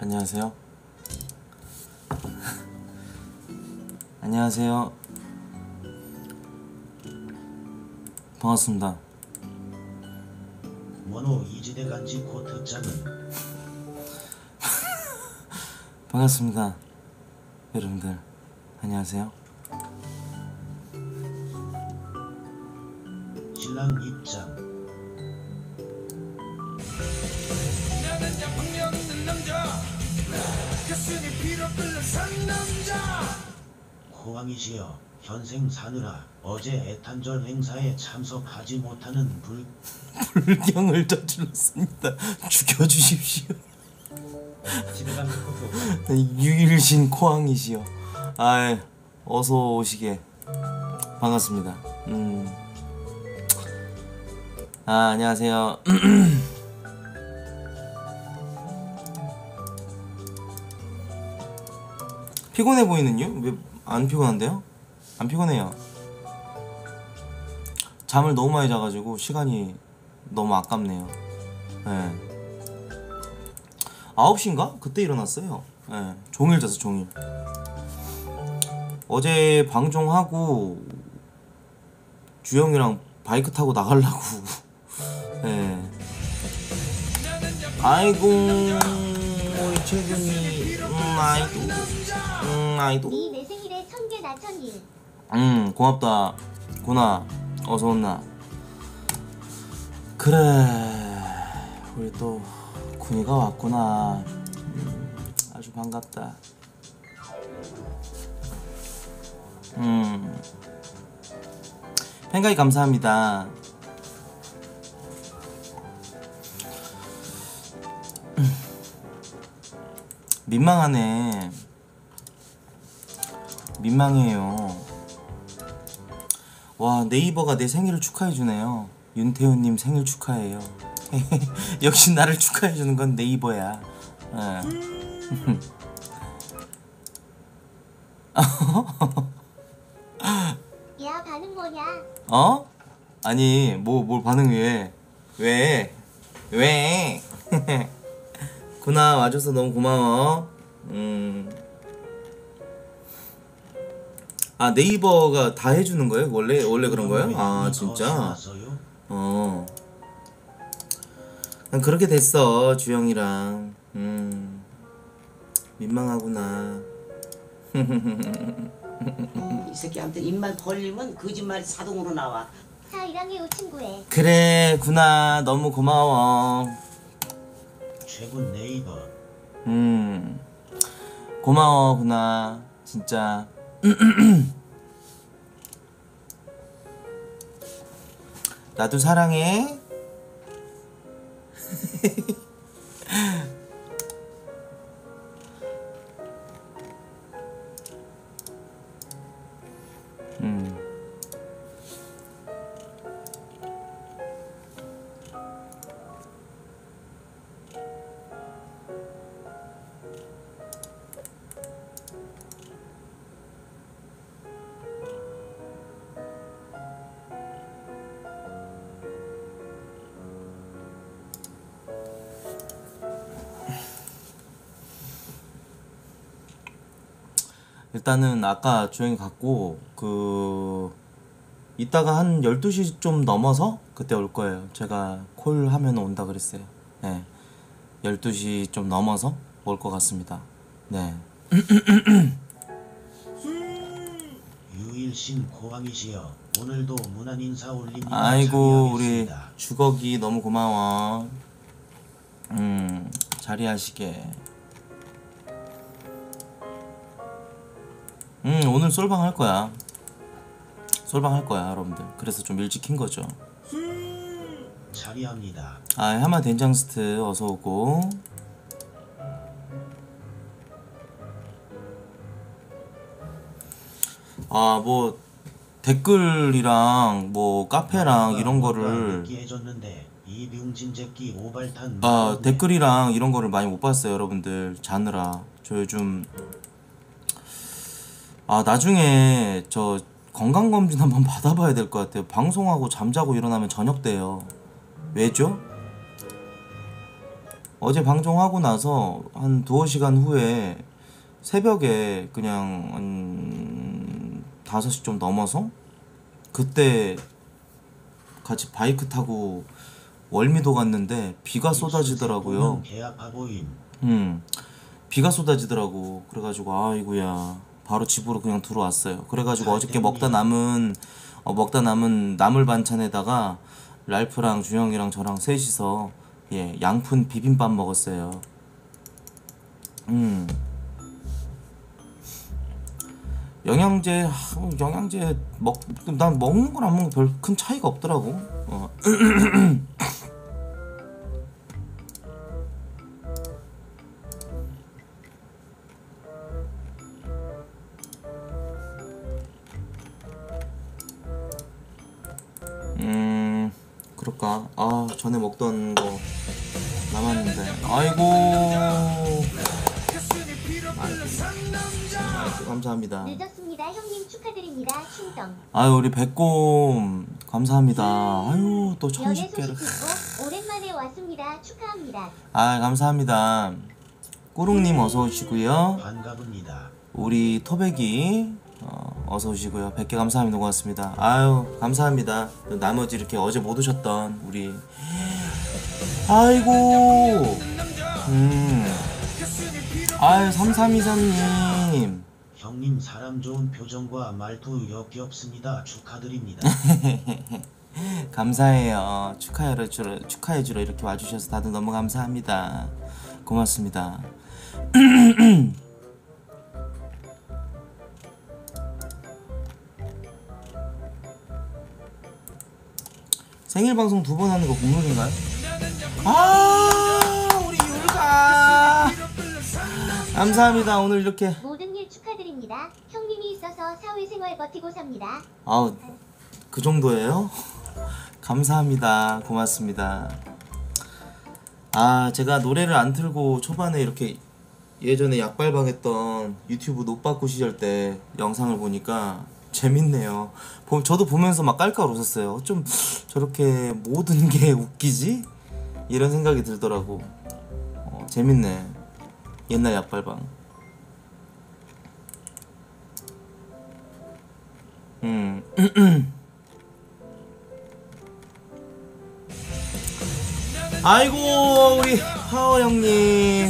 안녕하세요. 안녕하세요. 반갑습니다. 뭐노 이지대 간지 코트 짱은. 반갑습니다. 여러분들 안녕하세요. 신랑 입장. 나는 양분력 있는 남자. 가슴이 피로 끓는 상남자. 호황이시여 현생 사느라 어제 애탄절 행사에 참석하지 못하는 불경을 저질렀습니다. 죽여주십시오. 집에 가면 코트. 유일신 호황이시여. 아, 어서 오시게. 반갑습니다. 아, 안녕하세요. 피곤해 보이는 이유? 왜 안 피곤한데요? 안 피곤해요. 잠을 너무 많이 자가지고 시간이 너무 아깝네요. 네. 9시인가? 그때 일어났어요. 네. 종일 자서 종일. 어제 방종하고 주영이랑 바이크 타고 나가려고. 네. 아이고 우리 최근이 아이고 아이고 네 내 생일에 1000개 나 1000일 고맙다 고나 어서온나. 그래 우리 또 군이가 왔구나. 아주 반갑다. 팬가이 감사합니다. 민망하네. 민망해요. 와, 네이버가 내 생일을 축하해주네요. 윤태훈님 생일 축하해요. 역시 나를 축하해주는 건 네이버야. 야, 반응 뭐냐? 어? 아니, 뭘 반응 왜? 왜? 구나 와줘서 너무 고마워. 아 네이버가 다 해주는 거예요? 원래 그런 거예요? 아 진짜? 어. 난 그렇게 됐어 주영이랑. 민망하구나. 이 새끼한테 입만 벌리면 거짓말이 자동으로 나와. 자 1학년 친구해. 그래 구나 너무 고마워. 최고 네이버. 고마워 구나 진짜. 나도 사랑해. 일단은 아까 주영이 갔고 그 이따가 한 12시 좀 넘어서 그때 올 거예요. 제가 콜 하면 온다 그랬어요. 네. 12시 좀 넘어서 올 것 같습니다. 네. 유일신 고왕이시여 오늘도 무난 인사 올립니다. 아이고 우리 주걱이 너무 고마워. 자리하시게. 오늘 솔방 할 거야. 솔방 할 거야, 여러분들. 그래서 좀 일찍 킨 거죠. 자리합니다. 아, 하마 된장 스트 어서 오고. 아, 뭐 댓글이랑 뭐 카페랑 이런 거를 아, 댓글이랑 이런 거를 많이 못 봤어요, 여러분들. 자느라. 저 요즘 아 나중에 저 건강검진 한번 받아봐야 될 것 같아요. 방송하고 잠자고 일어나면 저녁 돼요. 왜죠? 어제 방송하고 나서 한 2~5시간 후에 새벽에 그냥 한 5시 좀 넘어서 그때 같이 바이크 타고 월미도 갔는데 비가 쏟아지더라고요. 비가 쏟아지더라고. 그래가지고 아이고야, 바로 집으로 그냥 들어왔어요. 그래가지고 어저께 먹다 남은 나물 반찬에다가 랄프랑 준영이랑 저랑 셋이서 예 양푼 비빔밥 먹었어요. 영양제 난 먹는 거랑 안 먹는 거 별 큰 차이가 없더라고. 그럴까? 아, 전에 먹던 거 남았는데. 아이고. 감사합니다. 늦었습니다. 형님 축하드립니다. 충성. 아유, 우리 백곰 감사합니다. 아유, 또 1000개를. 오랜만에 왔습니다. 축하합니다. 아, 감사합니다. 꾸룽님 어서 오시고요. 반갑습니다. 우리 토백이 어서 오시고요. 100개 감사합니다. 고맙습니다. 아유, 감사합니다. 나머지 이렇게 어제 못 오셨던 우리 아이고. 아유, 3323님. 형님 사람 좋은 표정과 말투 역겹습니다. 축하드립니다. 감사해요. 축하해주러 이렇게 와주셔서 다들 너무 감사합니다. 고맙습니다. 생일 방송 2번 하는 거 공룡인가요? 아, 우리 율가 감사합니다. 오늘 이렇게 모든 일 축하드립니다. 형님이 있어서 사회생활 버티고 삽니다. 아우, 그 정도예요? 감사합니다. 고맙습니다. 아, 제가 노래를 안 틀고 초반에 이렇게 예전에 약발방했던 유튜브 노빠꾸 시절 때 영상을 보니까 재밌네요. 저도 보면서 막 깔깔 웃었어요. 좀 저렇게 모든 게 웃기지? 이런 생각이 들더라고. 재밌네. 옛날 약발방. 아이고, 우리 파워 형님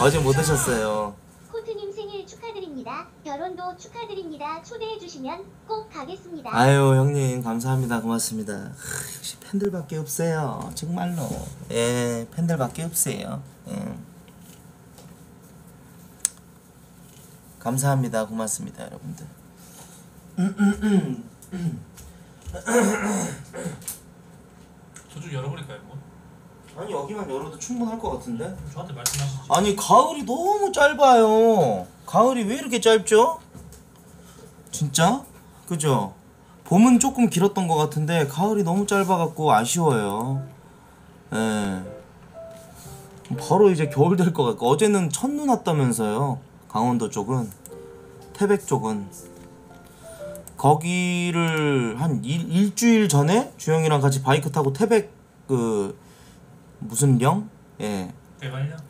어제 못 오셨어요. 코트님 생일 축하드립니다. 결혼도 축하드립니다. 초대해주시면 꼭 가겠습니다. 아유, 형님 감사합니다. 고맙습니다. 역시 팬들밖에 없어요. 정말로. 예, 팬들밖에 없어요. 감사합니다. 고맙습니다, 여러분들. 저좀 열어버릴까요? 뭐? 아니, 여기만 열어도 충분할 것 같은데? 저한테 말씀하시죠. 아니, 가을이 너무 짧아요. 가을이 왜 이렇게 짧죠? 진짜? 그죠? 봄은 조금 길었던 것 같은데 가을이 너무 짧아갖고 아쉬워요. 예. 바로 이제 겨울 될 것 같고. 어제는 첫눈 왔다면서요, 강원도 쪽은, 태백 쪽은. 거기를 한 일주일 전에 주영이랑 같이 바이크 타고 태백 그 무슨 령? 예,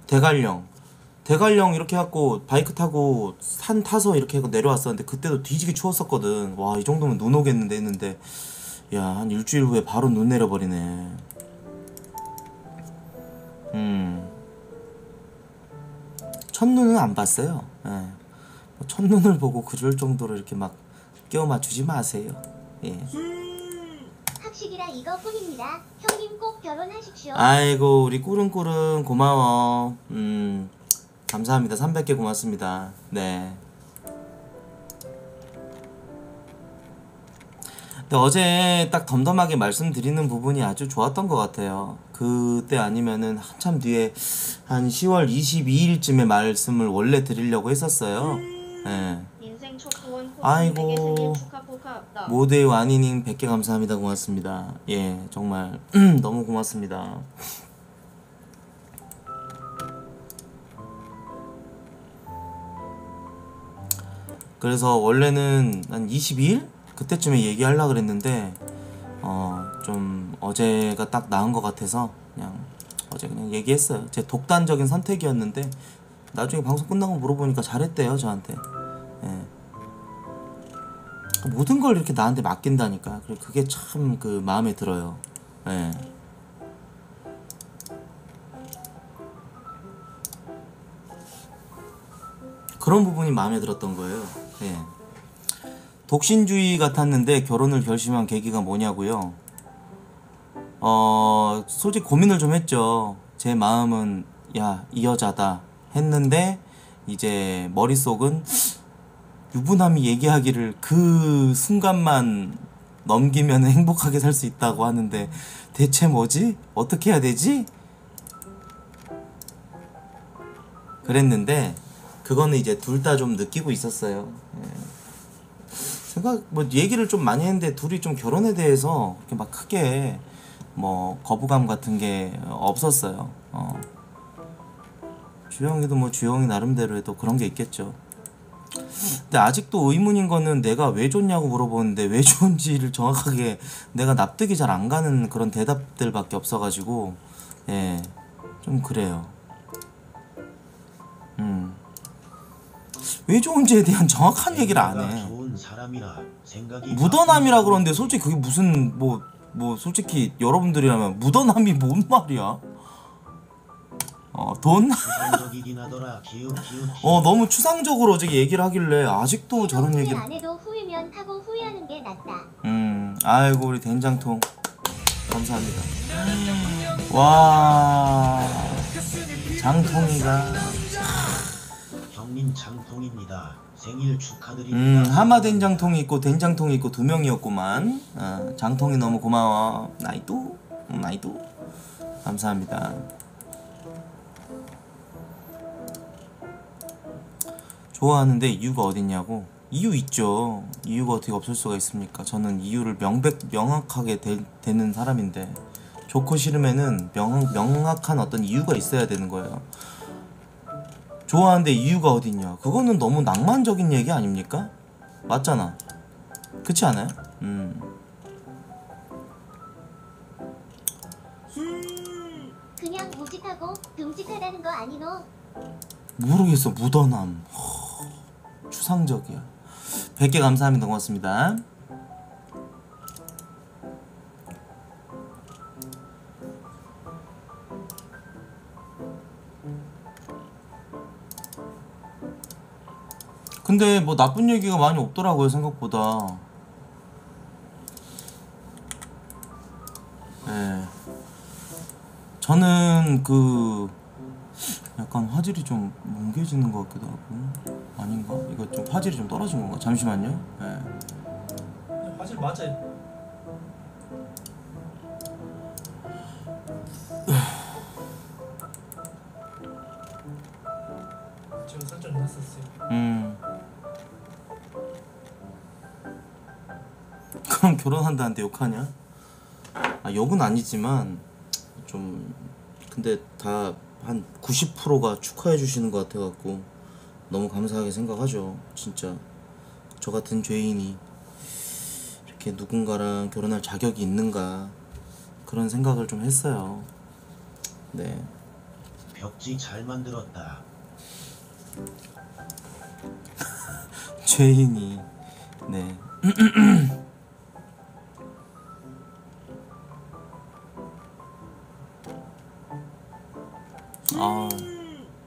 대관령 이렇게 해갖고 바이크 타고 산 타서 이렇게 해서 내려왔었는데 그때도 뒤지게 추웠었거든. 와, 이 정도면 눈 오겠는데 했는데, 야, 한 일주일 후에 바로 눈 내려버리네. 첫눈은 안 봤어요. 예. 첫눈을 보고 그럴 정도로 이렇게 막 끼워 맞추지 마세요. 예. 학식이라 이거 꿈입니다. 형님 꼭 결혼하십시오. 아이고, 우리 꾸릉꾸릉 고마워. 감사합니다. 300개 고맙습니다. 네. 근데 어제 딱 덤덤하게 말씀드리는 부분이 아주 좋았던 것 같아요. 그때 아니면은 한참 뒤에 한 10월 22일쯤에 말씀을 원래 드리려고 했었어요. 네. 아이고, 모두의 와니님 100개 감사합니다. 고맙습니다. 예, 정말 너무 고맙습니다. 그래서 원래는 한 22일? 그때쯤에 얘기하려고 그랬는데 좀 어제가 딱 나은 것 같아서 그냥 어제 그냥 얘기했어요. 제 독단적인 선택이었는데 나중에 방송 끝나고 물어보니까 잘했대요 저한테. 예. 모든 걸 이렇게 나한테 맡긴다니까. 그게 참 그 마음에 들어요. 예. 그런 부분이 마음에 들었던 거예요. 예. 독신주의 같았는데 결혼을 결심한 계기가 뭐냐고요? 솔직히 고민을 좀 했죠. 제 마음은 야, 이 여자다 했는데 이제 머릿속은 유부남이 얘기하기를 그 순간만 넘기면 행복하게 살 수 있다고 하는데 대체 뭐지? 어떻게 해야 되지? 그랬는데 그거는 이제 둘 다 좀 느끼고 있었어요. 예. 생각 뭐 얘기를 좀 많이 했는데 둘이 좀 결혼에 대해서 이렇게 막 크게 뭐 거부감 같은 게 없었어요. 주영이도 뭐 주영이 나름대로 해도 그런 게 있겠죠. 근데 아직도 의문인 거는 내가 왜 좋냐고 물어보는데 왜 좋은지를 정확하게 내가 납득이 잘 안 가는 그런 대답들밖에 없어가지고 예, 좀 그래요. 왜 좋은지에 대한 정확한 얘기를 안 해. 무던함이라 그러는데 솔직히 그게 무슨 뭐 솔직히 여러분들이라면 무던함이 뭔 말이야? 돈? 너무 추상적으로 어제 얘기를 하길래 아직도 저런 얘기를 안 해도 후회면 타고 후회하는 게 낫다. 아이고 우리 된장통 감사합니다. 와 장통이가 형님 장통입니다. 생일 축하드립니다. 하마 된장통이 있고 된장통이 있고 두 명이었구만. 장통이 너무 고마워. 나이도 나이도 감사합니다. 좋아하는데 이유가 어딨냐고? 이유 있죠. 이유가 어떻게 없을 수가 있습니까? 저는 이유를 명확하게 되는 사람인데 좋고 싫으면은 명확한 어떤 이유가 있어야 되는 거예요. 좋아하는데 이유가 어딨냐? 그거는 너무 낭만적인 얘기 아닙니까? 맞잖아. 그렇지 않아요? 그냥 무직하고 듬직하다는 거 아니노? 모르겠어. 무던함. 추상적이야. 100개 감사합니다. 고맙습니다. 근데 뭐 나쁜 얘기가 많이 없더라고요. 생각보다. 네. 저는 그 약간 화질이 좀 뭉개지는 것 같기도 하고 아닌가? 이거 좀 화질이 좀 떨어진 건가? 잠시만요. 네. 화질 맞아요. 지금 살짝 났었어요. 그럼 결혼한다는데 욕하냐? 아 욕은 아니지만 좀 근데 다 한 90%가 축하해 주시는 것 같아갖고 너무 감사하게 생각하죠. 진짜 저 같은 죄인이 이렇게 누군가랑 결혼할 자격이 있는가 그런 생각을 좀 했어요. 네. 벽지 잘 만들었다. 죄인이 네.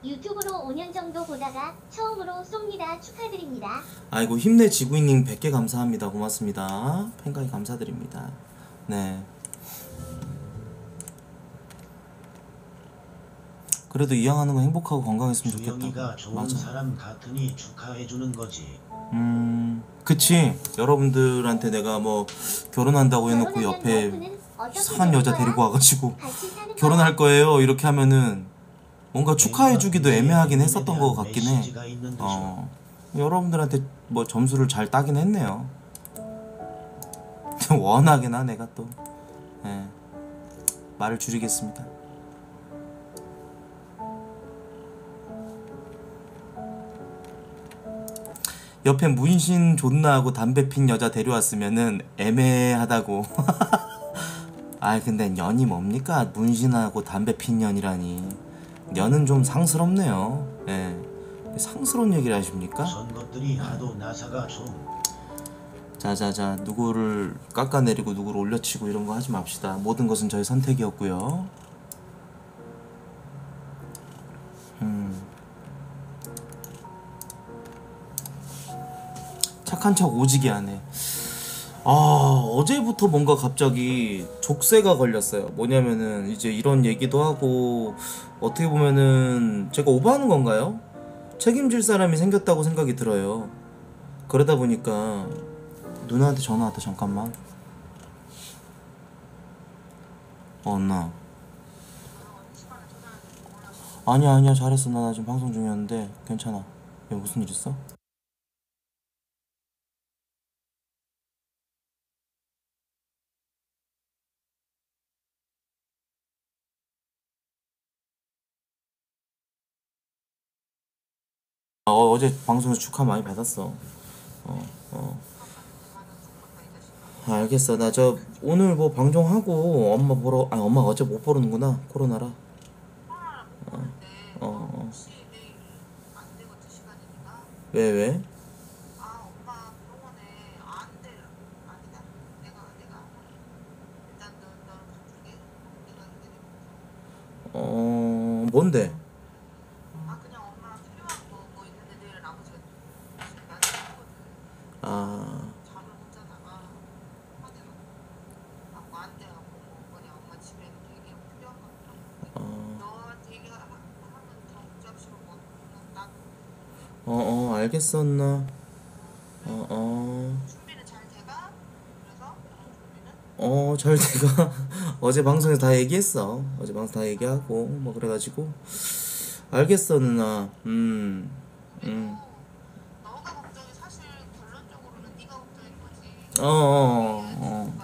유튜브로 5년 정도 보다가 처음으로 쏩니다. 축하드립니다. 아이고 힘내 지구인님 100개 감사합니다. 고맙습니다. 팬가이 감사드립니다. 네. 그래도 이왕 하는 거 행복하고 건강했으면 좋겠다. 주영이가 좋은 맞아. 사람 같으니 축하해주는 거지. 그치. 여러분들한테 내가 뭐 결혼한다고 해놓고 옆에 산 여자 거야? 데리고 와가지고 결혼할 거예요 이렇게 하면은 뭔가 축하해주기도 애매하긴 했었던 것 같긴 해. 여러분들한테 뭐 점수를 잘 따긴 했네요. 워낙에나 내가 또 네. 말을 줄이겠습니다. 옆에 문신 존나 하고 담배 핀 여자 데려왔으면은 애매하다고. 아이 근데 년이 뭡니까? 문신하고 담배 핀 년이라니. 년은 좀 상스럽네요. 예. 상스러운 얘기를 하십니까? 선것들이 하도 나사가 좀. 자자자, 누구를 깎아내리고 누구를 올려치고 이런 거 하지 맙시다. 모든 것은 저의 선택이었고요. 착한 척 오지게 하네. 아, 어제부터 뭔가 갑자기 족쇄가 걸렸어요. 뭐냐면은 이제 이런 얘기도 하고 어떻게 보면은 제가 오버하는 건가요? 책임질 사람이 생겼다고 생각이 들어요. 그러다 보니까 누나한테 전화 왔다. 잠깐만. 누나. 아니야 잘했어. 나 지금 방송 중이었는데 괜찮아. 야, 무슨 일 있어? 어제 방송에서 축하 많이 받았어. 알겠어. 나 저 오늘 뭐 방종하고 엄마 보러. 아니 엄마 어제 못 보는구나. 코로나라. 왜? 아 엄마 병원에 안 돼. 아니다. 내가 일단 너 가게. 뭔데? 알겠었나? 준비는 잘 돼가? 그래서? 잘 돼가? 어제 방송에서 다 얘기했어. 어제 방송 다 얘기하고 뭐 그래가지고 알겠어 누나. 너가 걱정이 사실 결론적으로는 네가 걱정인 거지.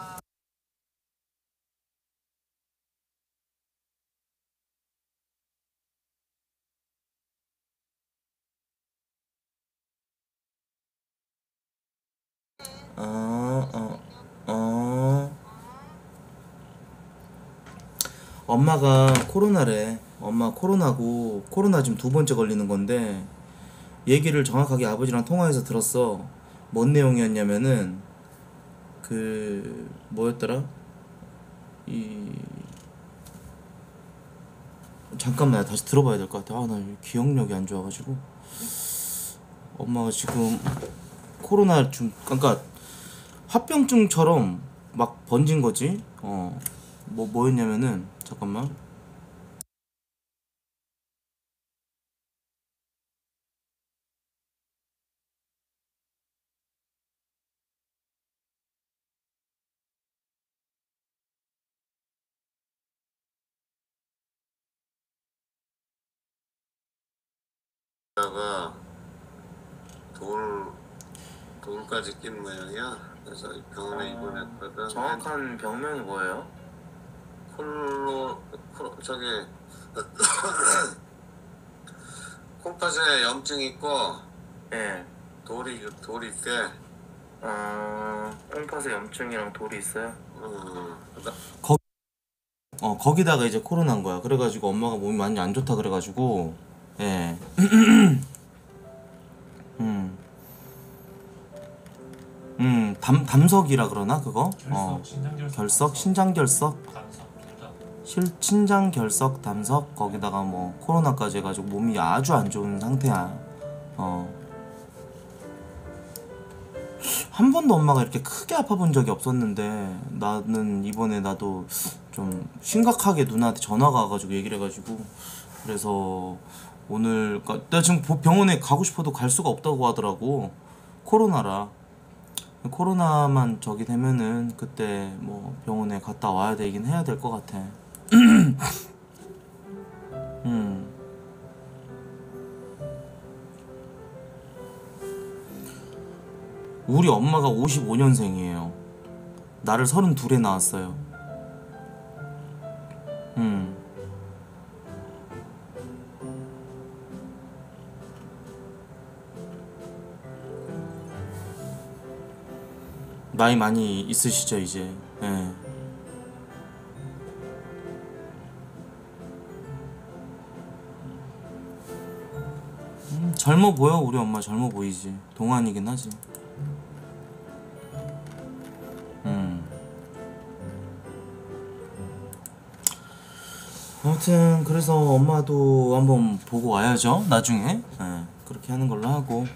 엄마가 코로나래. 엄마 코로나고 코로나 지금 2번째 걸리는 건데 얘기를 정확하게 아버지랑 통화해서 들었어. 뭔 내용이었냐면은 그 뭐였더라? 잠깐만 다시 들어봐야 될 것 같아. 아, 나 기억력이 안 좋아가지고. 엄마가 지금 코로나 좀, 그러니까 화병증처럼 막 번진 거지. 뭐였냐면은 잠깐만. 돌까지 낀 모양이야. 그래서 병원에 입원했거든. 정확한 병명이 뭐예요? 콩팥에 염증 있고, 예, 돌이 있대. 콩팥에 염증이랑 돌이 있어요. 거기다가 이제 코로나인 거야. 그래가지고 엄마가 몸이 많이 안 좋다 그래가지고, 예. 담석이라 그러나 그거? 결석, 신장 결석. 신장 결석, 담석, 거기다가 뭐 코로나까지 해가지고 몸이 아주 안 좋은 상태야. 한 번도 엄마가 이렇게 크게 아파본 적이 없었는데 나는 이번에 나도 좀 심각하게 누나한테 전화가 와가지고 얘기를 해가지고 그래서 오늘 내가 지금 병원에 가고 싶어도 갈 수가 없다고 하더라고. 코로나라. 코로나만 저기 되면은 그때 뭐 병원에 갔다 와야 되긴 해야 될 것 같아. 우리 엄마가 55년생이에요. 나를 32에 낳았어요. 나이 많이 있으시죠 이제. 예. 젊어 보여? 우리 엄마 젊어 보이지. 동안이긴 하지. 아무튼 그래서 엄마도 한번 보고 와야죠 나중에. 네, 그렇게 하는 걸로 하고.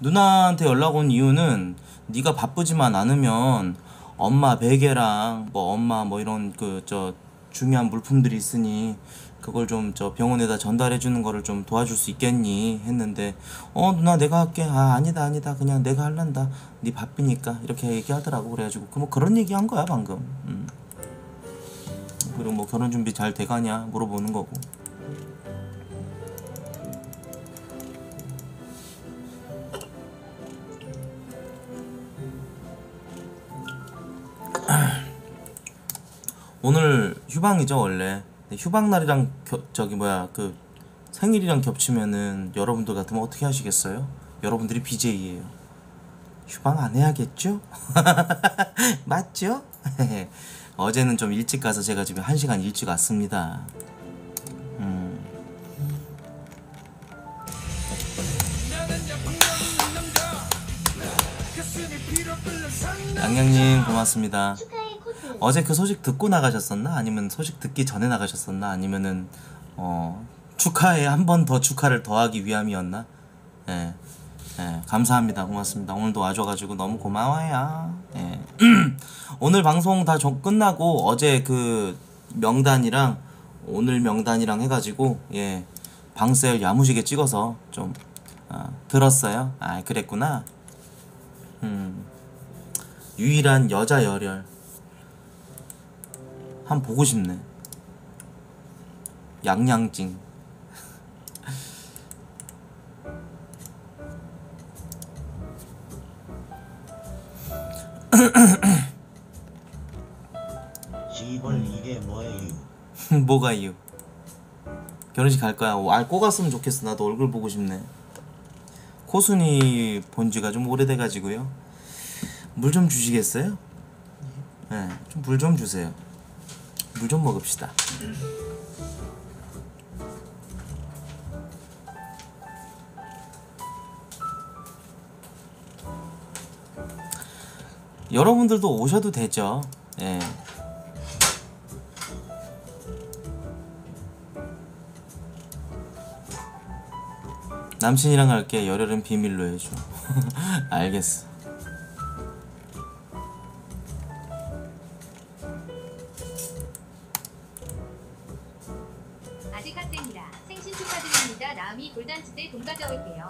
누나한테 연락 온 이유는 네가 바쁘지만 않으면 엄마 베개랑 뭐 엄마 뭐 이런 그 저 중요한 물품들이 있으니 그걸 좀 저 병원에다 전달해 주는 거를 좀 도와줄 수 있겠니 했는데, 누나 내가 할게. 아니다 그냥 내가 할란다. 네 바쁘니까 이렇게 얘기하더라고. 그래가지고 그 뭐 그런 얘기 한 거야 방금. 그리고 뭐 결혼 준비 잘 돼가냐 물어보는 거고. 오늘 휴방이죠 원래. 휴방 날이랑 그 생일이랑 겹치면은 여러분들 같으면 어떻게 하시겠어요? 여러분들이 BJ예요. 휴방 안 해야겠죠? 맞죠? 어제는 좀 일찍 가서 제가 지금 1시간 일찍 왔습니다. 양양님 고맙습니다. 어제 그 소식 듣고 나가셨었나? 아니면 소식 듣기 전에 나가셨었나? 아니면은 축하에 한 번 더 축하를 더하기 위함이었나? 예. 예, 감사합니다. 고맙습니다. 오늘도 와줘가지고 너무 고마워요. 예. 오늘 방송 다 끝나고 어제 그 명단이랑 오늘 명단이랑 해가지고 예 방셀 야무지게 찍어서 좀 들었어요. 아 그랬구나. 유일한 여자 열혈 한 보고 싶네. 양양찡. 이번 이게 뭐예요? 뭐가 이유? 결혼식 갈 거야. 꼭 갔으면 좋겠어. 나도 얼굴 보고 싶네. 코순이 본 지가 좀 오래돼 가지고요. 물 좀 주시겠어요? 예. 네, 좀 물 좀 주세요. 물 좀 먹읍시다. 여러분들도 오셔도 되죠. 예. 남친이랑 갈게. 열혈은 비밀로 해줘. 알겠어. 아직 학생이라 생신 축하드립니다. 남이 돌잔치때 돈 가져올게요.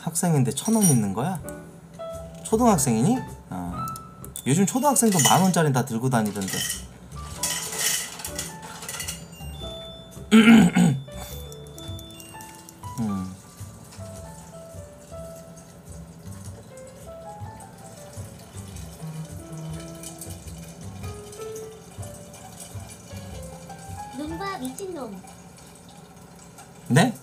학생인데 1,000원 있는 거야? 초등학생이니? 요즘 초등학생도 10,000원짜리 다 들고 다니던데. 놈바 미친놈. 네?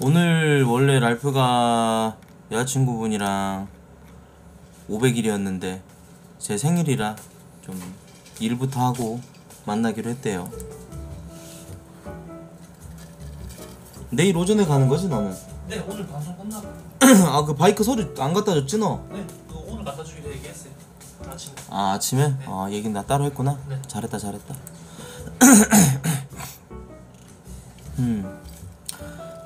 오늘 원래 랄프가 여자친구분이랑 500일이었는데 제 생일이라 좀 일부터 하고 만나기로 했대요. 내일 오전에 가는 거지 너는? 네 오늘 방송 끝나고. 아 그 바이크 서류 안 갖다 줬지 너? 네 그거 오늘 갖다 주기로 얘기했어요. 아침에. 아 아침에? 네. 아 얘긴 나 따로 했구나. 네. 잘했다.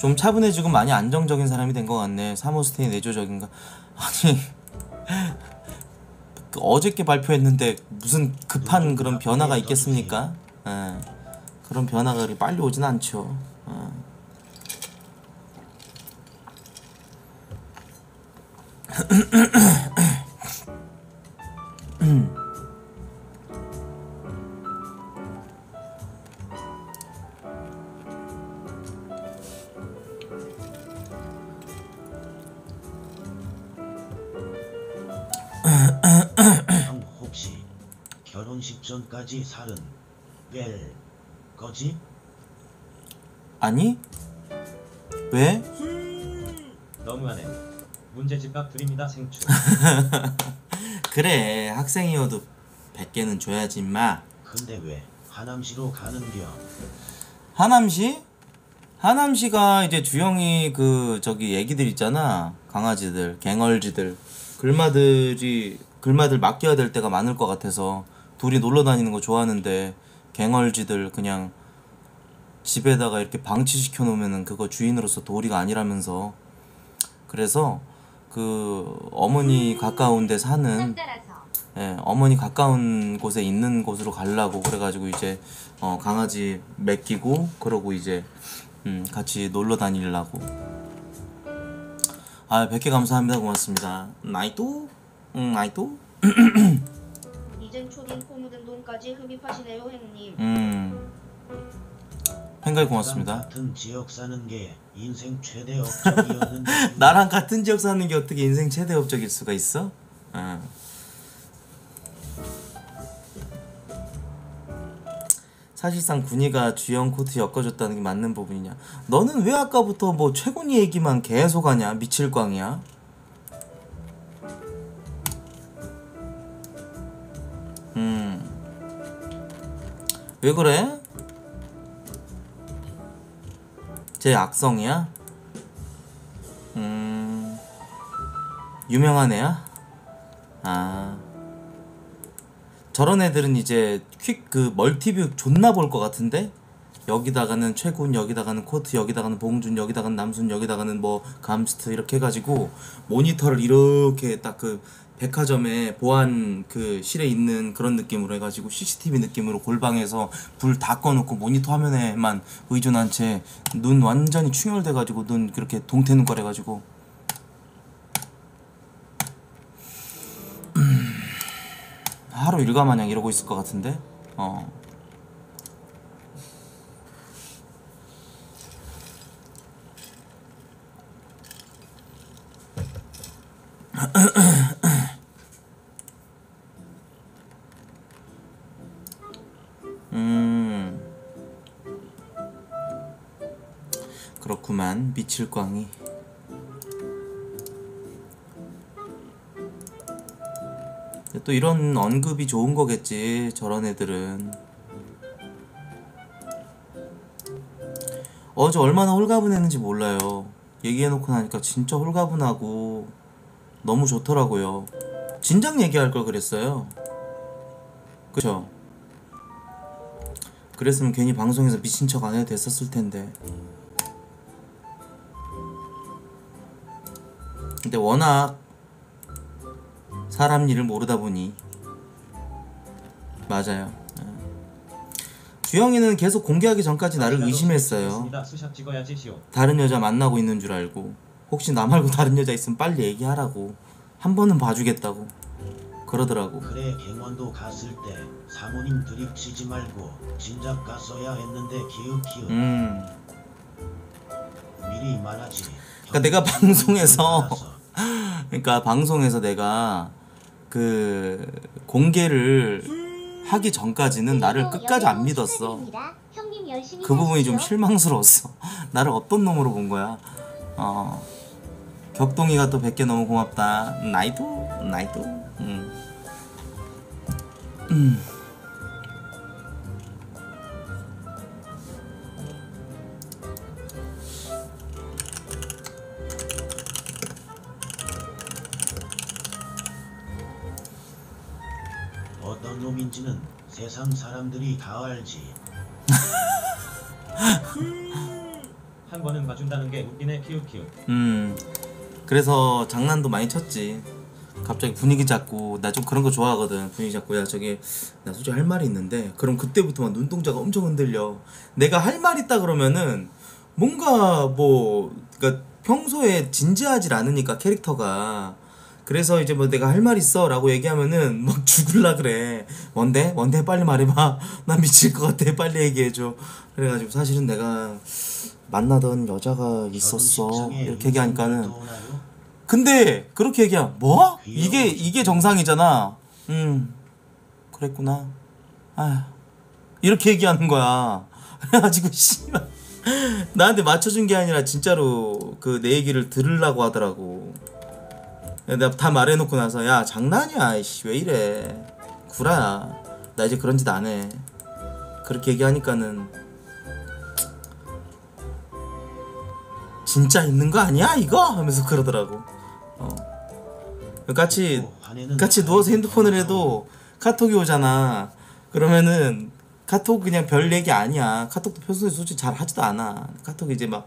좀 차분해지고 많이 안정적인 사람이 된 것 같네. 사모스테이 내조적인가? 아니 그 어저께 발표했는데 무슨 급한 그런 변화가 있겠습니까? 예. 그런 변화가 그리 빨리 오진 않죠. 결혼식 전까지 살은 뺄 거지? 아니? 왜? 너무하네. 문제집 값 드립니다 생추. 그래, 학생이어도 100개는 줘야지 인마. 근데 왜 하남시로 가는겨? 하남시? 하남시가 이제 주영이 그 저기 애기들 있잖아, 강아지들, 갱얼지들, 글마들 맡겨야 될 때가 많을 것 같아서. 둘이 놀러 다니는 거 좋아하는데 갱얼지들 그냥 집에다가 이렇게 방치시켜 놓으면은 그거 주인으로서 도리가 아니라면서. 그래서 그 어머니 가까운데 사는, 예, 어머니 가까운 곳에 있는 곳으로 가려고 그래가지고 이제 강아지 맡기고 그러고 이제 같이 놀러 다니려고. 아, 100개 감사합니다. 고맙습니다. 나이도? 응, 나이도? 이젠 초딩 포유된 돈까지 흡입하시네요 형님. 행갈 고맙습니다. 나랑 같은 지역 사는 게 인생 최대 업적이었는데. 나랑 같은 지역 사는 게 어떻게 인생 최대 업적일 수가 있어? 어. 사실상 군이가 주영 코트 엮어줬다는 게 맞는 부분이냐? 너는 왜 아까부터 뭐 최군이 얘기만 계속 하냐? 미칠 광이야. 왜 그래? 제 악성이야? 유명한 애야? 아, 저런 애들은 이제 퀵 그 멀티뷰 존나 볼 것 같은데? 여기다가는 최군, 여기다가는 코트, 여기다가는 봉준, 여기다가는 남순, 여기다가는 뭐 감스트 이렇게 해가지고 모니터를 이렇게 딱 그 백화점에 보안 그 실에 있는 그런 느낌으로 해가지고 CCTV 느낌으로 골방에서 불 다 꺼놓고 모니터 화면에만 의존한 채 눈 완전히 충혈돼가지고 눈 그렇게 동태 눈깔 해가지고. 하루 일과 마냥 이러고 있을 것 같은데. 그렇구만. 미칠 광이. 또 이런 언급이 좋은 거겠지, 저런 애들은. 어제 얼마나 홀가분했는지 몰라요. 얘기해놓고 나니까 진짜 홀가분하고 너무 좋더라고요. 진작 얘기할 걸 그랬어요. 그쵸? 그랬으면 괜히 방송에서 미친 척 안 해도 됐었을 텐데. 근데 워낙 사람 일을 모르다 보니. 맞아요. 주영이는 계속 공개하기 전까지 나를 의심했어요. 다른 여자 만나고 있는 줄 알고, 혹시 나 말고 다른 여자 있으면 빨리 얘기하라고, 한 번은 봐주겠다고 그러더라고. 그래, 갱원도 갔을 때 사모님 드립치지 말고 진작 갔어야 했는데 기웃기웃. 미리 말하지. 그러니까 내가 방송에서 그러니까 방송에서 내가 그 공개를 하기 전까지는 나를 끝까지 안 믿었어. 그 부분이 좀 실망스러웠어. 나를 어떤 놈으로 본 거야. 격동이가 또 100개 너무 고맙다. 나이도. 어떤 놈인지는 세상 사람들이 다 알지. 한 번은 봐준다는 게 웃기네. 키우키우. 그래서 장난도 많이 쳤지. 갑자기 분위기 잡고. 나 좀 그런 거 좋아하거든. 분위기 잡고, 야 저기 나 솔직히 할 말이 있는데, 그럼 그때부터 막 눈동자가 엄청 흔들려. 내가 할 말 있다 그러면은 뭔가 뭐, 그러니까 평소에 진지하지 않으니까 캐릭터가. 그래서 이제 뭐 내가 할 말 있어 라고 얘기하면은 막 죽을라 그래. 뭔데 빨리 말해봐. 나 미칠 것 같아, 빨리 얘기해줘. 그래가지고 사실은 내가 만나던 여자가 있었어 이렇게 얘기하니까는. 근데 그렇게 얘기하면 뭐? 이게 정상이잖아. 그랬구나. 아휴 이렇게 얘기하는 거야. 그래가지고 씨발 나한테 맞춰준 게 아니라 진짜로 그 내 얘기를 들으려고 하더라고. 내가 다 말해놓고 나서 야 장난이야 이씨 왜 이래 구라야 나 이제 그런 짓 안 해 그렇게 얘기하니까는 진짜 있는 거 아니야 이거? 하면서 그러더라고. 같이 누워서 핸드폰을 해도 카톡이 오잖아. 그러면은 카톡 그냥 별 얘기 아니야. 카톡도 평소에 솔직히 잘 하지도 않아. 카톡 이제 막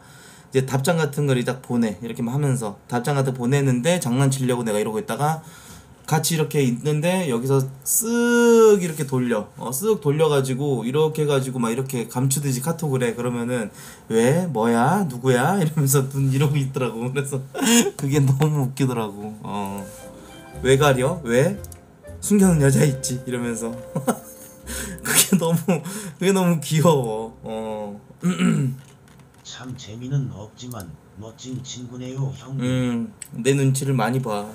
이제 답장 같은 걸 딱 보내 이렇게 막 하면서 답장 같은 거 보내는데 장난치려고 내가 이러고 있다가 같이 이렇게 있는데 여기서 쓱 이렇게 돌려 쓱 돌려가지고 이렇게 해가지고 막 이렇게 감추듯이 카톡을 해. 그러면은 왜? 뭐야? 누구야? 이러면서 눈 이러고 있더라고. 그래서 그게 너무 웃기더라고. 왜 가려? 왜? 숨겨놓은 여자 있지? 이러면서 그게 너무 귀여워. 참 재미는 없지만 멋진 친구네요 형님. 내 눈치를 많이 봐.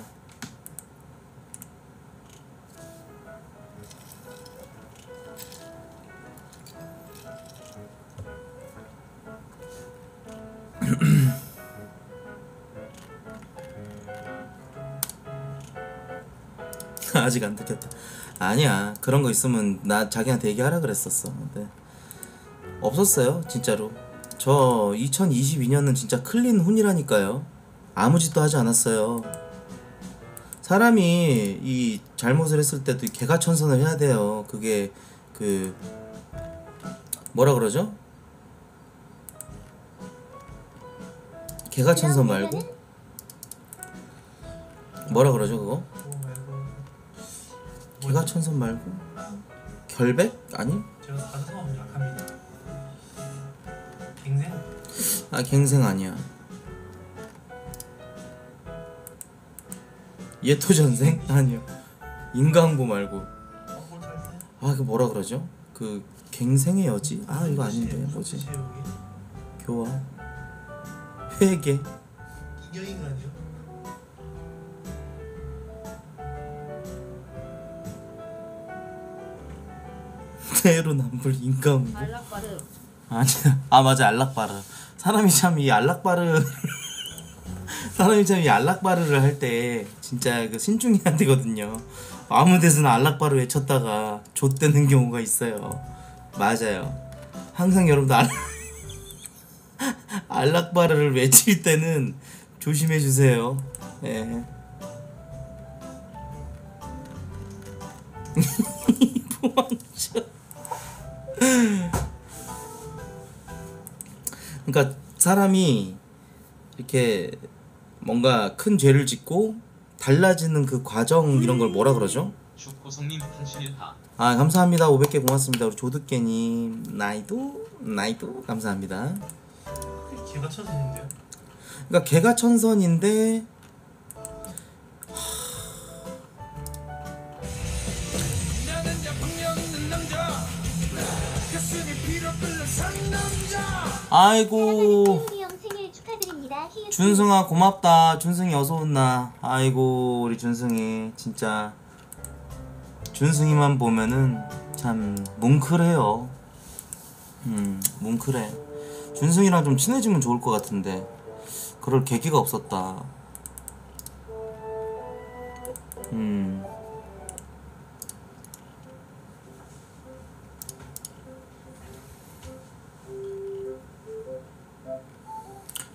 아직 안 듣겠다. 아니야 그런 거 있으면 나 자기한테 얘기하라 그랬었어. 근데 없었어요 진짜로. 저 2022년은 진짜 클린 훈이라니까요. 아무 짓도 하지 않았어요. 사람이 이 잘못을 했을 때도 개가천선을 해야 돼요. 그게 그 뭐라 그러죠? 개가천선 말고 뭐라 그러죠 그거? 개가천선 말고 결백? 아니? 갱생? 아 갱생 아니야. 예토전생? 아니요 인강보 말고 아 그 뭐라 그러죠? 그 갱생의 여지? 아 이거 아닌데 뭐지? 교화 회계 인간이요? 대로남불 인간보 안락바르 아니야. 아 맞아 안락바르. 사람이 참 이 안락바르 안락바르를 할 때 진짜 그 신중해야 되거든요. 아무 데서나 안락바르 외쳤다가 좆되는 경우가 있어요. 맞아요. 항상 여러분들 안락바르를 외칠 때는 조심해 주세요. 예. 보안자. 그러니까 사람이 이렇게 뭔가 큰 죄를 짓고 달라지는 그 과정 이런 걸 뭐라 그러죠? 주고성님 다. 아 감사합니다. 500개 고맙습니다. 우리 조득개님 나이도 감사합니다. 개가천선인데요? 그러니까 개가천선인데 아이고 준승아 고맙다. 준승이 어서온나. 아이고 우리 준승이 진짜 준승이만 보면은 참 뭉클해요. 뭉클해. 준승이랑 좀 친해지면 좋을 것 같은데 그럴 계기가 없었다.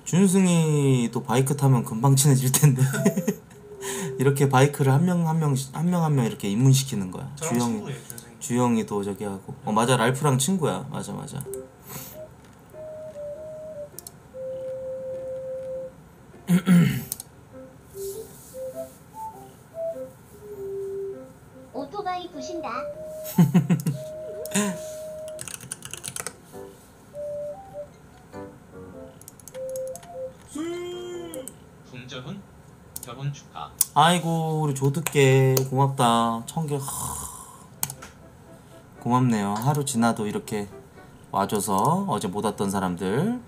준승이도 바이크 타면 금방 친해질 텐데 이렇게 바이크를 한 명 이렇게 입문시키는 거야. 주영이도 저기 하고. 맞아 랄프랑 친구야. 맞아. 오토바이 부신다. 궁저훈 결혼 축하. 아이고 우리 조득게 고맙다. 1000개 고맙네요. 하루 지나도 이렇게 와줘서 어제 못 왔던 사람들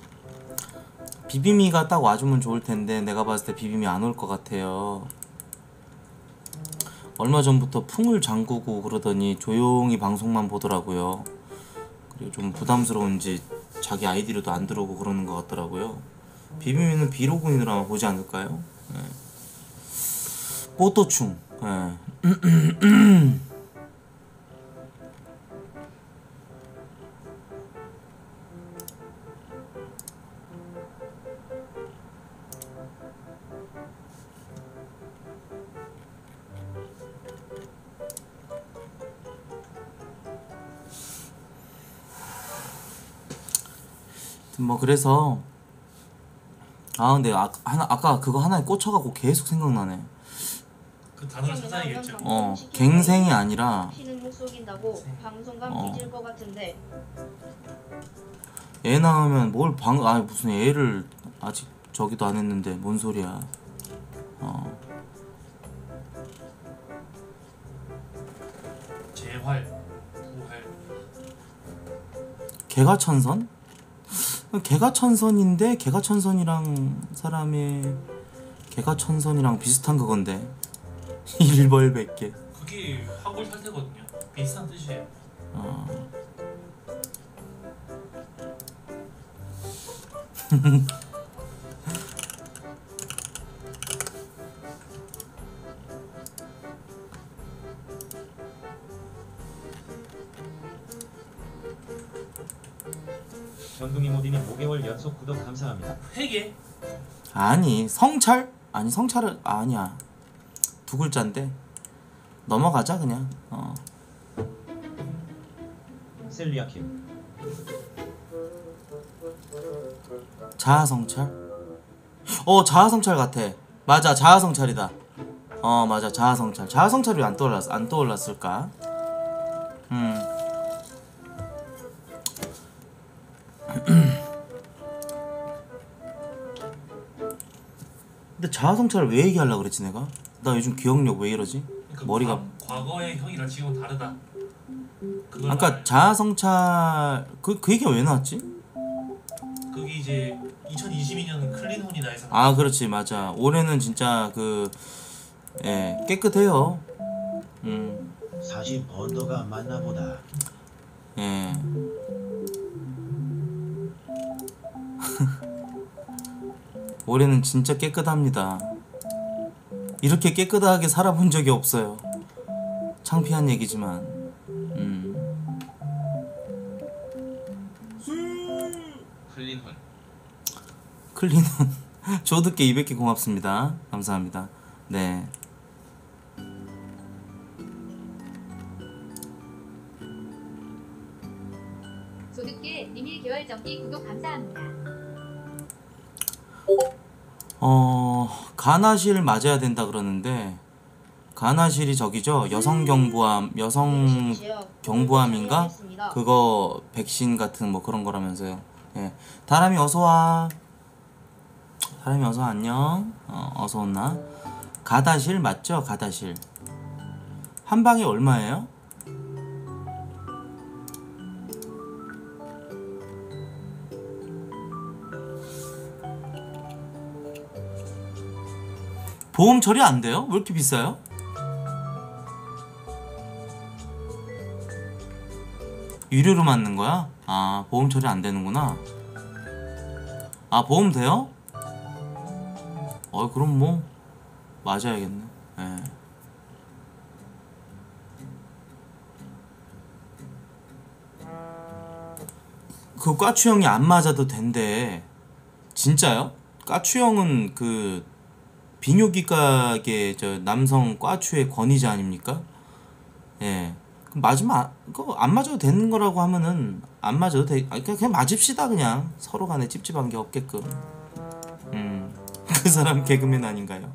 비비미가 딱 와주면 좋을 텐데 내가 봤을 때 비비미 안 올 것 같아요. 얼마 전부터 풍을 잠그고 그러더니 조용히 방송만 보더라고요. 그리고 좀 부담스러운지 자기 아이디로도 안 들어오고 그러는 것 같더라고요. 비비미는 비로그인으로 보지 않을까요? 네. 뽀또충. 네. 뭐 그래서 아 근데 아까 그거 하나에 꽂혀갖고 계속 생각나네. 그 단어를 찾아야겠죠. 갱생이 아니라 애 낳으면 뭘 아 무슨 애를 아직 저기도 안 했는데 뭔 소리야. 재활 부활 개가천선? 개가천선인데 개가천선이랑 사람의 개가천선이랑 비슷한 그건데 일벌백계. 그게 화골탈퇴거든요. 비슷한 뜻이에요. 전둥이 모디님 5개월 연속 구독 감사합니다. 회계? 아니 성찰? 아니 성찰은 아니야. 두 글자인데 넘어가자 그냥. 셀리아킴 자아성찰? 자아성찰 같아. 맞아 자아성찰이다. 맞아 자아성찰. 자아성찰이 안 떠올랐을까? 근데 자아성찰을 왜 얘기하려고 그랬지 내가? 나 요즘 기억력 왜 이러지? 그러니까 머리가 과거의 형이랑 지금은 다르다. 아까 자아성찰 그 얘기가 왜 나왔지? 그게 이제 2022년은 클린혼이다 해서. 아 그렇지 맞아. 올해는 진짜 깨끗해요. 40 번더가 맞나 보다. 예. 올해는 진짜 깨끗합니다. 이렇게 깨끗하게 살아본 적이 없어요. 창피한 얘기지만. 클린혼. 클린혼. 조드께 200개 고맙습니다. 감사합니다. 네. 조드께 님이 개월 정기 구독 감사합니다. 가나실 맞아야 된다 그러는데 가나실이 저기죠? 여성 경부암인가? 그거 백신 같은 뭐 그런 거라면서요. 예. 다람이 어서와. 다람이 어서와 안녕. 어서온나. 가다실 맞죠? 가다실 한 방에 얼마예요? 보험 처리 안 돼요? 왜 이렇게 비싸요? 유료로 맞는 거야? 아 보험 처리 안 되는구나. 아 보험 돼요? 그럼 뭐 맞아야겠네. 예. 그 까추형이 안 맞아도 된대. 진짜요? 까추형은 그 비뇨기과계 저 남성 과추의 권위자 아닙니까? 예. 그럼 맞으면 그거 안 맞아도 되는 거라고 하면은 안 맞아도 돼. 그냥 맞읍시다 그냥. 서로 간에 찝찝한 게 없게끔. 그 사람 개그맨 아닌가요?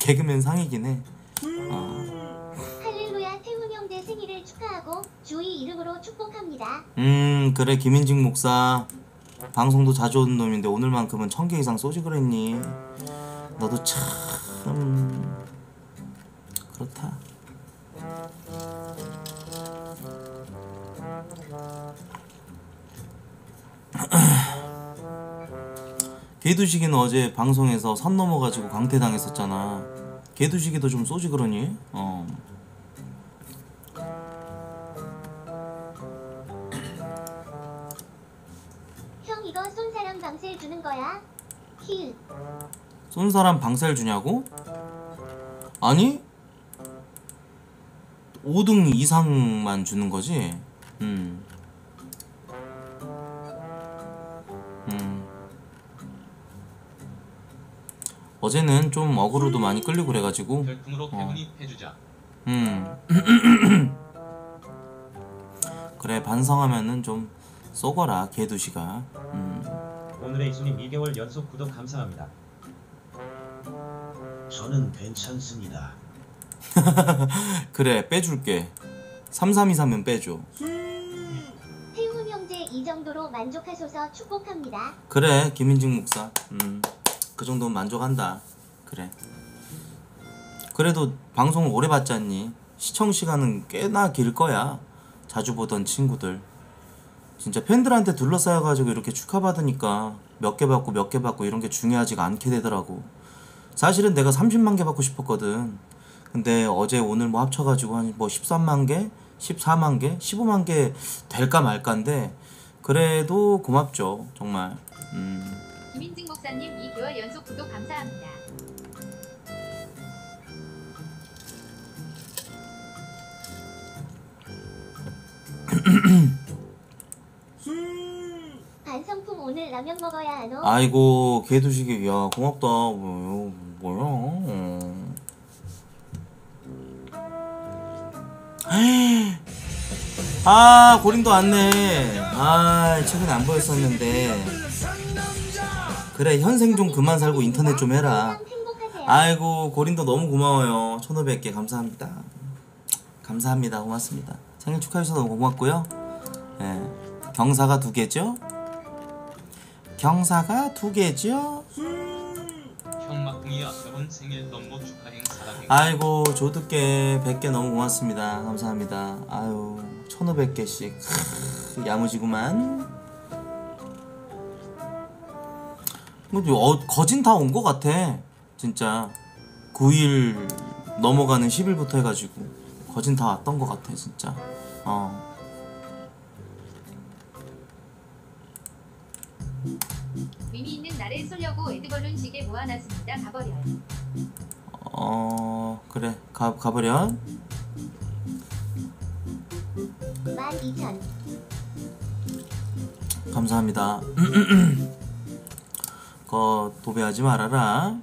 개그맨 상이긴 해. 할렐루야 태훈 형제 생일을 축하하고 주의 이름으로 축복합니다. 그래 김인직 목사 방송도 자주 오는 놈인데 오늘만큼은 1000개 이상 쏘지 그랬니? 너도 참 그렇다. 개두식이는 어제 방송에서 선 넘어가지고 강퇴당했었잖아. 개두식이도 좀 쏘지 그러니? 주는 거야? 키. 쏜 사람 방세를 주냐고? 아니? 5등 이상만 주는 거지? 어제는 좀 어그로도 많이 끌리고 그래가지고 별풍으로 해주자. 그래, 반성하면은 좀 쏘거라 개두시가. 오늘의 이수님 2개월 연속 구독 감사합니다. 저는 괜찮습니다. 그래, 빼줄게. 3323면 빼줘. 태훈 형제 이 정도로 만족하셔서 축복합니다. 그래, 김인중 목사. 그 정도면 만족한다. 그래. 그래도 방송을 오래 봤잖니. 시청시간은 꽤나 길 거야. 자주 보던 친구들. 진짜 팬들한테 둘러싸여가지고 이렇게 축하받으니까 몇 개 받고 몇 개 받고 이런 게 중요하지가 않게 되더라고. 사실은 내가 30만 개 받고 싶었거든. 근데 어제 오늘 뭐 합쳐가지고 한 뭐 13만 개? 14만 개? 15만 개 될까 말까인데 그래도 고맙죠. 정말. 김인증 목사님 2개월 연속 구독 감사합니다. 반성품 오늘 라면 먹어야 하노? 아이고 개두식이. 야, 고맙다. 뭐야? 아, 고린도 왔네. 아, 최근에 안 보였었는데. 그래, 현생 좀 그만 살고 인터넷 좀 해라. 아이고, 고린도 너무 고마워요. 1500개 감사합니다. 감사합니다. 고맙습니다. 생일 축하해주셔서 너무 고맙고요. 예, 경사가 2개죠? 경사가 2개죠? 형막둥이야, 결혼 생일 너무 축하해. 아이고, 조두께 100개 너무 고맙습니다. 감사합니다. 아유, 1500개씩 야무지구만. 거진 다 온 것 같아. 진짜 9일 넘어가는 10일부터 해가지고 거진 다 왔던 것 같아, 진짜. 의미 있는 날에 쏠려고 에드벌룬 시계 모아놨습니다. 가버려. 그래, 가버려. 12,000. 감사합니다. 그거 도배하지 말아라.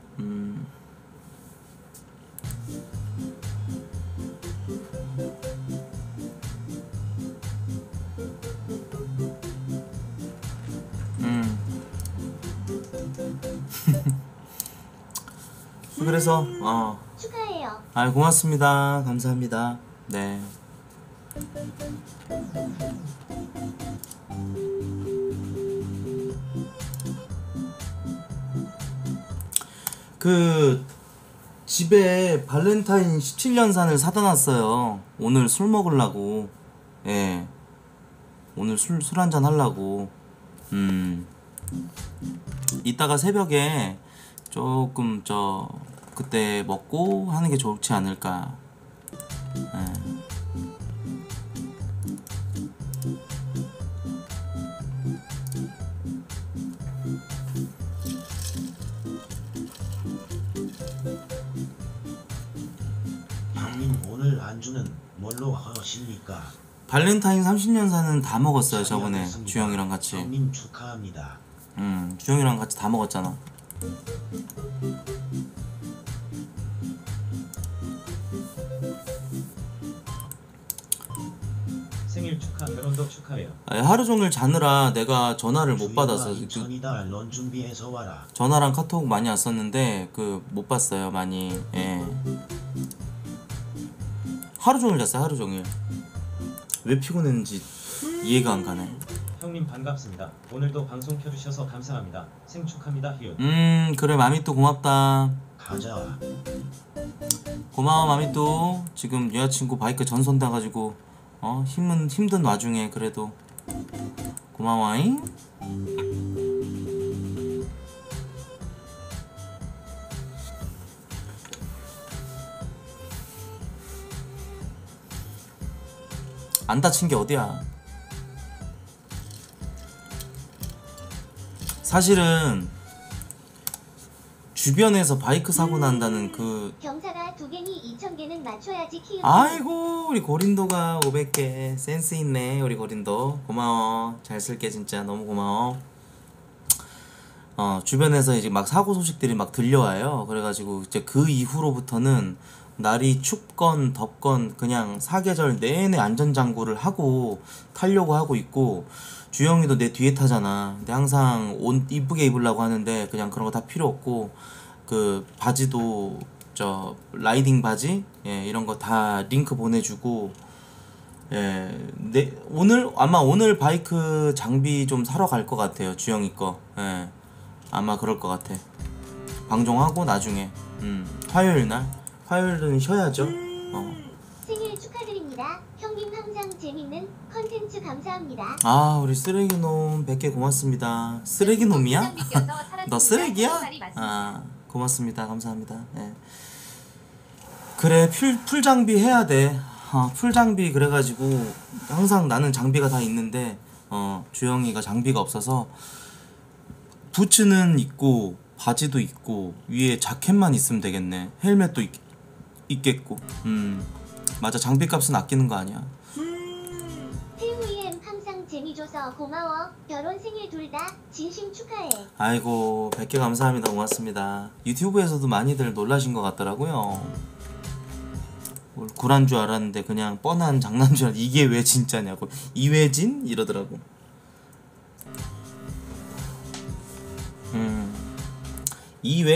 그래서 축하해요. 아, 고맙습니다. 감사합니다. 네. 그 집에 발렌타인 17년산을 사다 놨어요. 오늘 술 먹으려고. 예. 오늘 술 한잔 하려고. 이따가 새벽에 조금 그때 먹고 하는 게 좋지 않을까. 네. 형님, 오늘 안주는 뭘로 하십니까? 발렌타인 30년산은 다 먹었어요. 저번에 주영이랑 같이. 형님 축하합니다. 주영이랑 같이 다 먹었잖아. 생일 축하, 결혼도 축하해요. 아니, 하루 종일 자느라 내가 전화를 못 받았어. 넌 준비해서 와라. 전화랑 카톡 많이 왔었는데 못 봤어요, 많이. 예. 하루 종일 잤어요, 하루 종일. 왜 피곤했는지 이해가 안 가네. 형님 반갑습니다. 오늘도 방송 켜주셔서 감사합니다. 생 축하합니다. 희윤. 그래, 마미또 고맙다. 가자. 고마워, 마미또. 지금 여자친구 바이크 전선 따가지고 힘든 와중에 그래도 고마워잉. 안 다친 게 어디야? 사실은 주변에서 바이크 사고 난다는 그 경사가 2개니 2000개는 맞춰야지 키우고. 아이고 우리 고린도가 500개 센스 있네. 우리 고린도 고마워. 잘 쓸게 진짜. 너무 고마워. 주변에서 이제 막 사고 소식들이 막 들려와요. 그래가지고 이제 그 이후로부터는 날이 춥건 덥건 그냥 사계절 내내 안전장구를 하고 타려고 하고 있고, 주영이도 내 뒤에 타잖아. 근데 항상 옷 이쁘게 입으려고 하는데 그냥 그런 거 다 필요 없고, 그 바지도 저 라이딩 바지, 예, 이런 거 다 링크 보내주고. 예, 오늘 아마 오늘 바이크 장비 좀 사러 갈 것 같아요. 주영이 거. 예, 아마 그럴 것 같아. 방종하고 나중에 화요일 날, 화요일은 쉬어야죠. 생일 축하드립니다. 형님 항상 재밌는 컨텐츠 감사합니다. 아, 우리 쓰레기놈 100개 고맙습니다. 쓰레기놈이야? 너 쓰레기야? 아, 고맙습니다. 감사합니다. 예. 그래, 풀 장비 해야 돼. 풀 장비 그래가지고 항상 나는 장비가 다 있는데 주영이가 장비가 없어서 부츠는 있고 바지도 있고 위에 자켓만 있으면 되겠네. 헬멧도 있겠고. 맞아. 장비값은 아끼는 거 아니야. 태우이엠 항상 재미줘서 고마워. 결혼 생일 둘 다 진심 축하해. 아이고 100개 감사합니다. 고맙습니다. 유튜브에서도 많이들 놀라신 것 같더라고요. 구란 줄 알았는데 그냥 뻔한 장난 줄 알았는데 이게 왜 진짜냐고. 이회진? 이러더라고.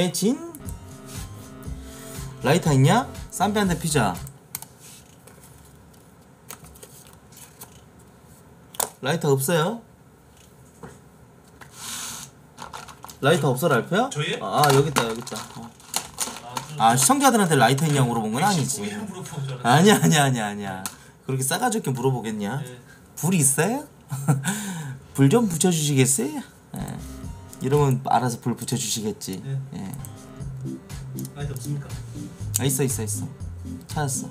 이회진? 라이터 있냐? 쌈배 한 대 피자. 라이터 없어요? 라이터 없어 랄프야? 저희? 아 여깄다 여깄다. 아 시청자들한테 라이터 있냐고 물어본 건 아니지. 아니야 그렇게 싸가지없게 물어보겠냐. 네. 불 있어요? 불 좀 붙여주시겠어요? 네. 이러면 알아서 불 붙여주시겠지. 네. 예. 라이터 없습니까? 아 있어 찾았어.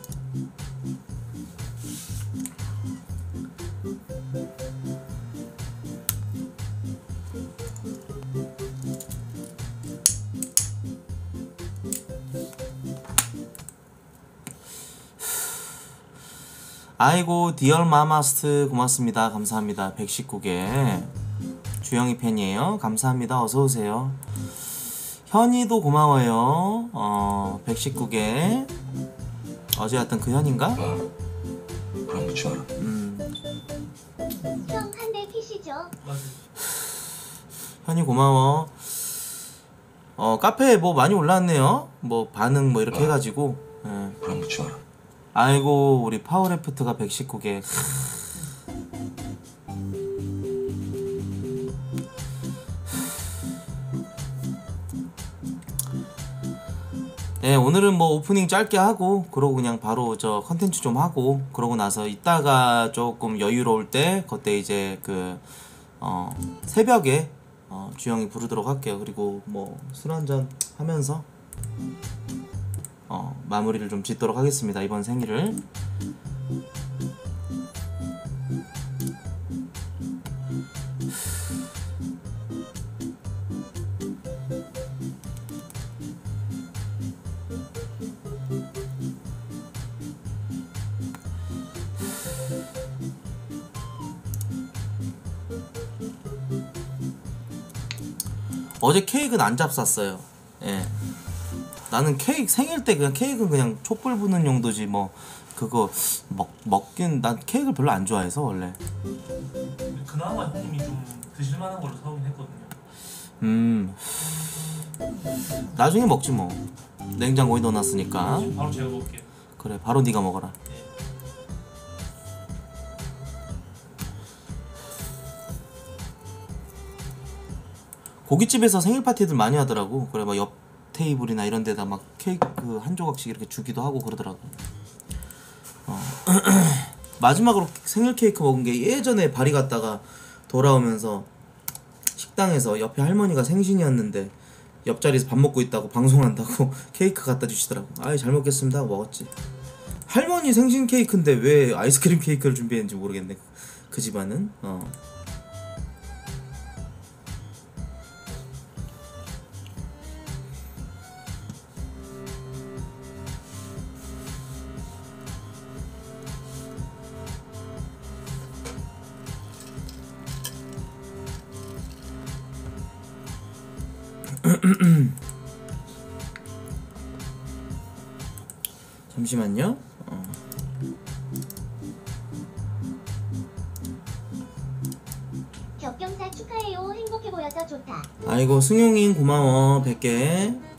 아이고 디얼마마스트 고맙습니다. 감사합니다. 119개. 주영이 팬이에요. 감사합니다. 어서오세요. 현이도 고마워요. 119개. 어제 왔던 그 현인가? 그럼 그치 알아. 형 한 대 피시죠. 현이 고마워. 카페에 뭐 많이 올라왔네요. 뭐 반응 뭐 이렇게 해가지고. 예. 그럼 그치 알아. 아이고 우리 파워레프트가 119개. 네, 오늘은 뭐 오프닝 짧게 하고 그러고 그냥 바로 저 컨텐츠 좀 하고 그러고 나서 이따가 조금 여유로울 때 그때 이제 그 새벽에 주영이 부르도록 할게요. 그리고 뭐 술 한잔 하면서 마무리를 좀 짓도록 하겠습니다. 이번 생일을. 어제 케이크는 안 잡쌌어요. 예. 나는 케이크 생일 때 그냥 케이크는 그냥 촛불 부는 용도지 뭐 그거 먹긴 난 케이크를 별로 안 좋아해서 원래. 그나마 형님이 좀 드실만한 걸로 사오긴 했거든요. 나중에 먹지 뭐. 냉장고에 넣어놨으니까. 바로 제가 먹을게요. 그래 바로 네가 먹어라. 네. 고깃집에서 생일 파티들 많이 하더라고. 그래 막 옆 테이블이나 이런 데다 막 케이크 한 조각씩 이렇게 주기도 하고 그러더라고. 마지막으로 생일 케이크 먹은 게 예전에 발이 갔다가 돌아오면서 식당에서 옆에 할머니가 생신이었는데 옆자리에서 밥 먹고 있다고 방송한다고 케이크 갖다 주시더라고. 아이 잘 먹겠습니다 하고 먹었지. 할머니 생신 케이크인데 왜 아이스크림 케이크를 준비했는지 모르겠네. 그 집안은. 잠시만요. 격경사 축하해요. 행복해 보여서 좋다. 아이고 승용인 고마워. 100개.